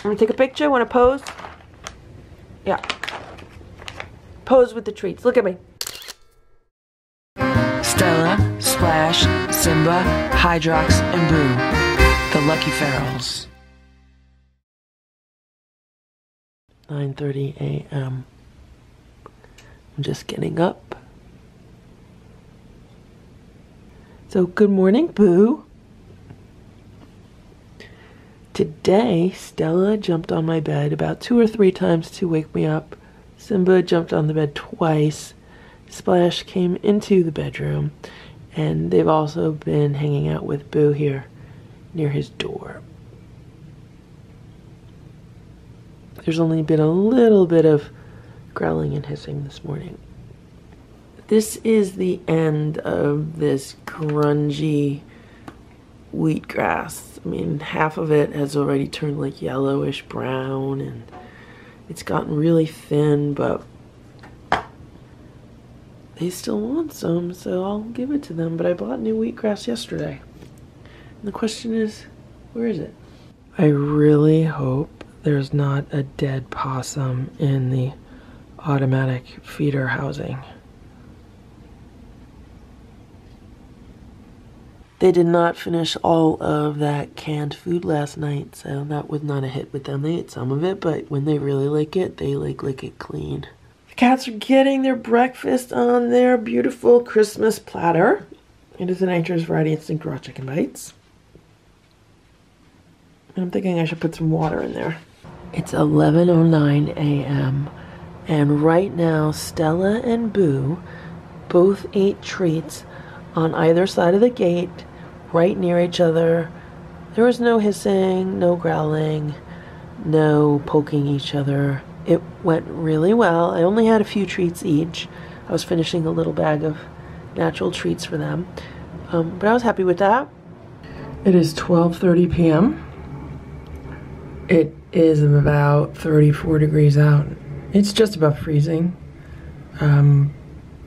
I'm gonna take a picture. Wanna pose? Yeah. Pose with the treats. Look at me. Stella, Splash, Simba, Hydrox, and Boo. The Lucky Ferals. 9:30 a.m. I'm just getting up. So good morning, Boo. Today, Stella jumped on my bed about 2 or 3 times to wake me up. Simba jumped on the bed twice. Splash came into the bedroom, and they've also been hanging out with Boo here near his door. There's only been a little bit of growling and hissing this morning. This is the end of this grungy wheatgrass. I mean, half of it has already turned like yellowish brown, and it's gotten really thin, but they still want some, so I'll give it to them. But I bought new wheatgrass yesterday. And the question is, where is it? I really hope there's not a dead possum in the automatic feeder housing. They did not finish all of that canned food last night, so that was not a hit with them. They ate some of it, but when they really lick it, they lick it clean. The cats are getting their breakfast on their beautiful Christmas platter. It is the Nature's Variety Instinct raw chicken bites. And I'm thinking I should put some water in there. It's 11:09 a.m. and right now Stella and Boo both ate treats on either side of the gate, right near each other. There was no hissing, no growling, no poking each other. It went really well. I only had a few treats each. I was finishing a little bag of natural treats for them. But I was happy with that. It is 12:30 p.m. It is about 34 degrees out. It's just about freezing,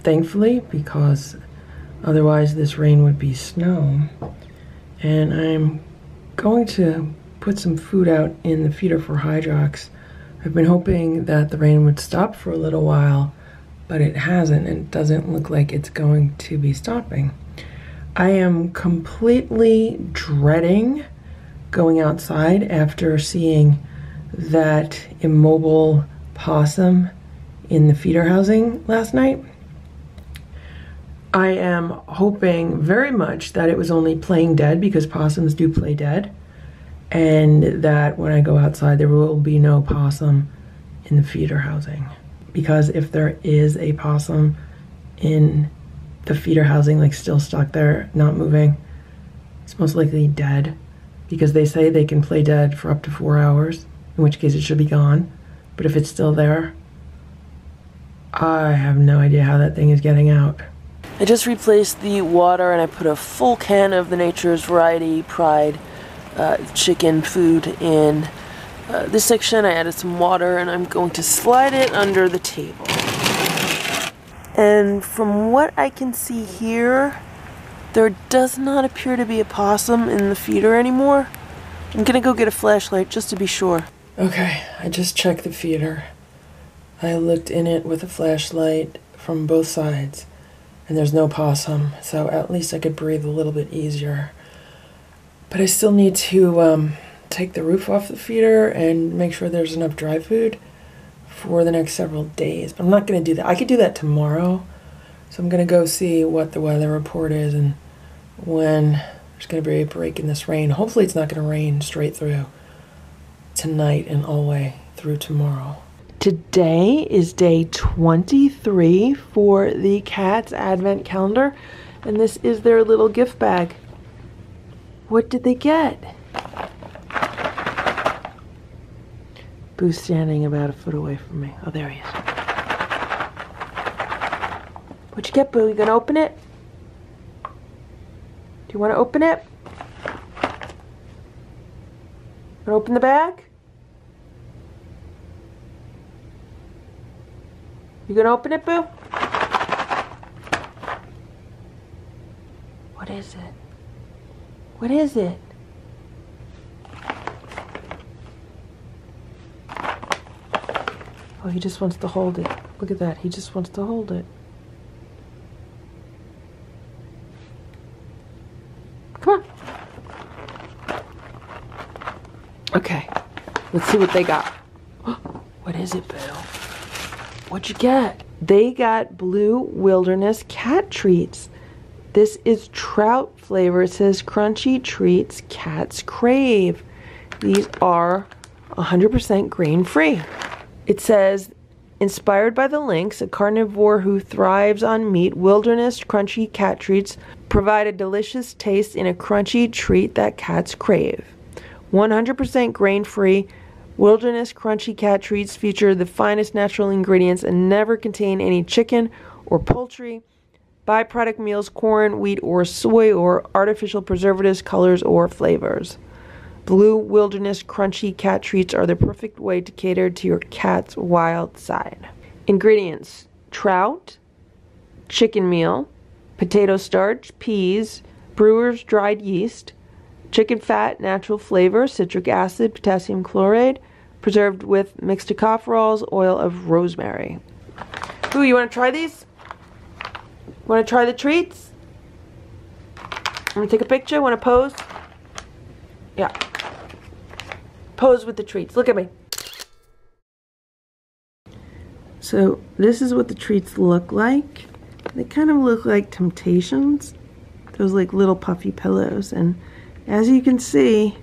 thankfully, because otherwise this rain would be snow. And I'm going to put some food out in the feeder for Hydrox. I've been hoping that the rain would stop for a little while, but it hasn't, and it doesn't look like it's going to be stopping. I am completely dreading going outside after seeing that immobile possum in the feeder housing last night. I am hoping very much that it was only playing dead, because possums do play dead, and that when I go outside there will be no possum in the feeder housing. Because if there is a possum in the feeder housing, like still stuck there, not moving, it's most likely dead, because they say they can play dead for up to 4 hours, in which case it should be gone. But if it's still there, I have no idea how that thing is getting out. I just replaced the water, and I put a full can of the Nature's Variety Pride chicken food in this section. I added some water, and I'm going to slide it under the table. And from what I can see here, there does not appear to be a possum in the feeder anymore. I'm gonna go get a flashlight just to be sure. Okay, I just checked the feeder. I looked in it with a flashlight from both sides, and there's no possum, so at least I could breathe a little bit easier. But I still need to take the roof off the feeder and make sure there's enough dry food for the next several days. But I'm not going to do that. I could do that tomorrow. So I'm going to go see what the weather report is and when there's going to be a break in this rain. Hopefully it's not going to rain straight through tonight and all the way through tomorrow. Today is day 23 for the cat's advent calendar, and this is their little gift bag. What did they get? Boo's standing about a foot away from me. Oh, there he is. What'd you get, Boo? You gonna open it? Do you wanna open it? Wanna open the bag? You gonna open it, Boo? What is it? What is it? Oh, he just wants to hold it. Look at that. He just wants to hold it. Come on. Okay. Let's see what they got. What is it, Bill? What'd you get? They got Blue Wilderness cat treats. This is trout flavor. It says crunchy treats cats crave. These are 100% grain-free. It says, inspired by the lynx, a carnivore who thrives on meat, Wilderness crunchy cat treats provide a delicious taste in a crunchy treat that cats crave. 100% grain-free, Wilderness crunchy cat treats feature the finest natural ingredients and never contain any chicken or poultry, byproduct meals, corn, wheat, or soy, or artificial preservatives, colors, or flavors. Blue Wilderness crunchy cat treats are the perfect way to cater to your cat's wild side. Ingredients: trout, chicken meal, potato starch, peas, brewer's dried yeast, chicken fat, natural flavor, citric acid, potassium chloride, preserved with mixed tocopherols, oil of rosemary. Ooh, you want to try these? Want to try the treats? I'm going to take a picture. Want to pose? Yeah. Pose with the treats. Look at me. So this is what the treats look like. They kind of look like Temptations. Those like little puffy pillows. And as you can see,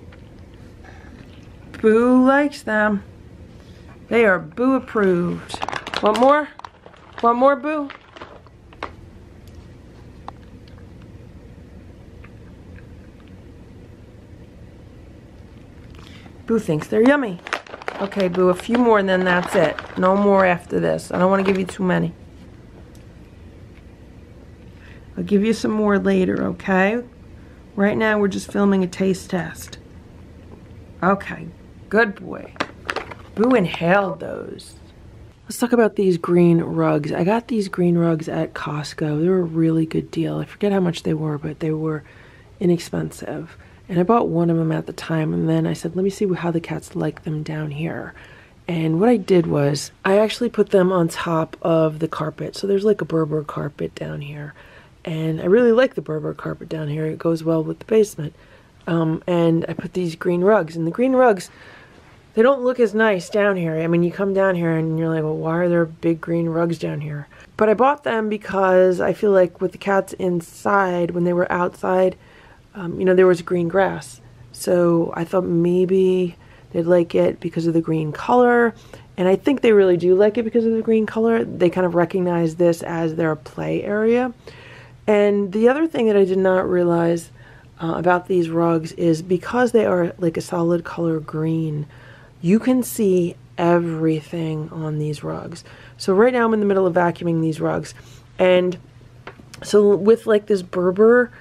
Boo likes them. They are Boo approved. Want more? Want more, Boo? Boo thinks they're yummy. Okay, Boo, a few more and then that's it. No more after this. I don't want to give you too many. I'll give you some more later, okay? Right now we're just filming a taste test. Okay, good boy. Boo inhaled those. Let's talk about these green rugs. I got these green rugs at Costco. They were a really good deal. I forget how much they were, but they were inexpensive. And I bought one of them at the time, and then I said, let me see how the cats like them down here. And what I did was, I actually put them on top of the carpet. So there's like a Berber carpet down here. And I really like the Berber carpet down here. It goes well with the basement. And I put these green rugs. And the green rugs, they don't look as nice down here. I mean, you come down here and you're like, well, why are there big green rugs down here? But I bought them because I feel like with the cats inside, when they were outside, you know, there was green grass, so I thought maybe they'd like it because of the green color, and I think they really do like it because of the green color. They kind of recognize this as their play area. And the other thing that I did not realize about these rugs is because they are like a solid color green, you can see everything on these rugs. So right now I'm in the middle of vacuuming these rugs, and so with like this Berber,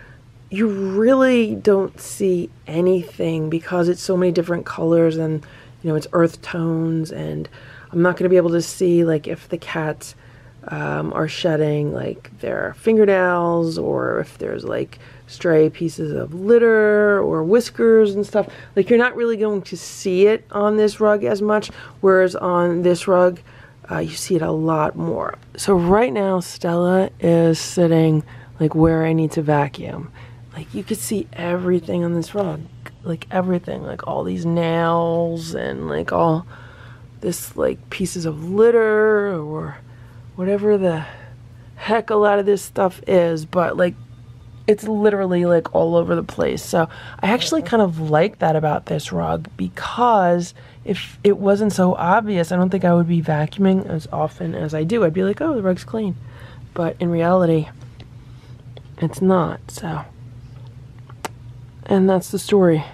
you really don't see anything because it's so many different colors, and you know, it's earth tones, and I'm not going to be able to see like if the cats are shedding like their fingernails, or if there's like stray pieces of litter or whiskers and stuff. Like, you're not really going to see it on this rug as much, whereas on this rug you see it a lot more. So right now Stella is sitting like where I need to vacuum. Like, you could see everything on this rug, like everything, like all these nails and like all this like pieces of litter or whatever the heck a lot of this stuff is, but like it's literally like all over the place. So I actually kind of like that about this rug, because if it wasn't so obvious, I don't think I would be vacuuming as often as I do. I'd be like, oh, the rug's clean, but in reality, it's not. So, and that's the story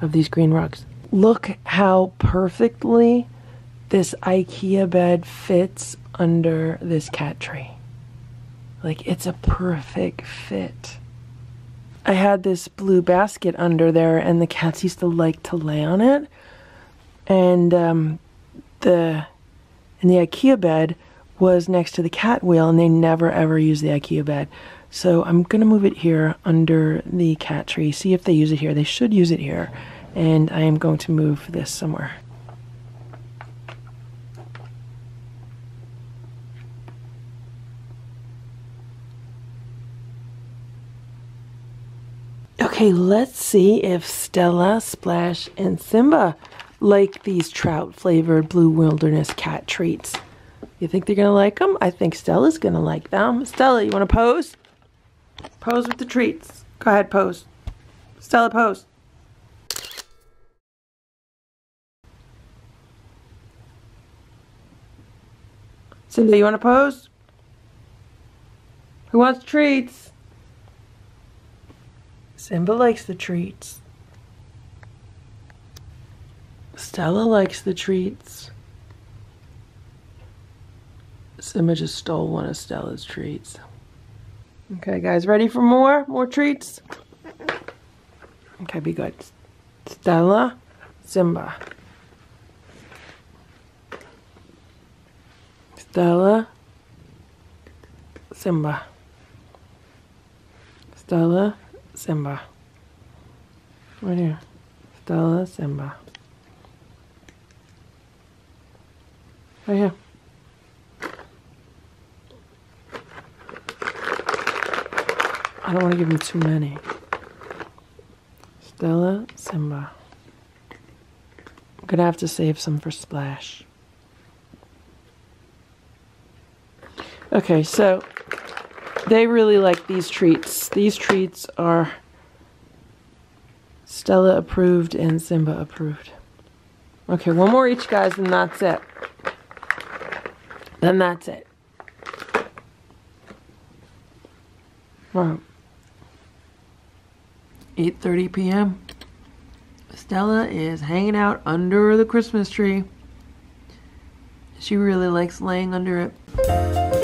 of these green rugs. Look how perfectly this IKEA bed fits under this cat tree. Like, it's a perfect fit. I had this blue basket under there, and the cats used to like to lay on it. And the IKEA bed was next to the cat wheel, and they never ever used the IKEA bed. So I'm going to move it here under the cat tree, see if they use it here. They should use it here. And I am going to move this somewhere. Okay, let's see if Stella, Splash, and Simba like these trout-flavored Blue Wilderness cat treats. You think they're going to like them? I think Stella's going to like them. Stella, you want to pose? Pose with the treats. Go ahead, pose. Stella, pose. Simba, you want to pose? Who wants treats? Simba likes the treats. Stella likes the treats. Simba just stole one of Stella's treats. Okay, guys, ready for more? More treats? Okay, be good. Stella, Simba. Stella, Simba. Stella, Simba. Right here. Stella, Simba. Right here. I don't want to give him too many. Stella, Simba. I'm gonna have to save some for Splash. Okay, so they really like these treats. These treats are Stella approved and Simba approved. Okay, one more each, guys, and that's it. Then that's it. Wow. 8:30 p.m. Stella is hanging out under the Christmas tree. She really likes laying under it.